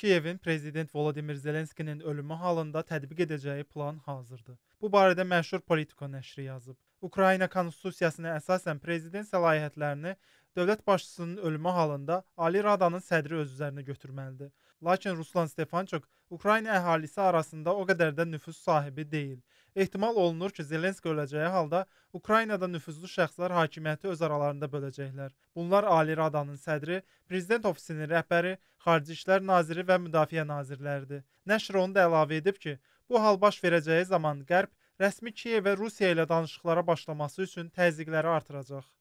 Kiyevin prezident Volodimir Zelenskinin ölümü halında tətbiq edəcəyi plan hazırdır. Bu barədə məşhur Politiko nəşri yazıb. Ukrayna Konstitusiyasına əsasən prezident səlahiyyətlərini dövlət başçısının ölümü halında Ali Radanın sədri öz üzərinə götürməlidir. Lakin Ruslan Stefançuk Ukrayna əhalisi arasında o qədər də nüfuz sahibi deyil. Ehtimal olunur ki, Zelenski öləcəyi halda Ukraynada nüfuzlu şəxslər hakimiyyəti öz aralarında böləcəklər. Bunlar Ali Radanın sədri, prezident ofisinin rəhbəri, xarici işlər naziri və müdafiə nazirləridir. Nashron da əlavə edib ki, bu hal baş verəcəyi zaman Qərb rəsmi Kiyev və Rusiya ilə danışıqlara başlaması üçün təzyiqləri artıracaq.